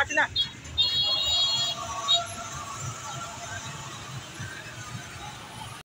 Makasih nak.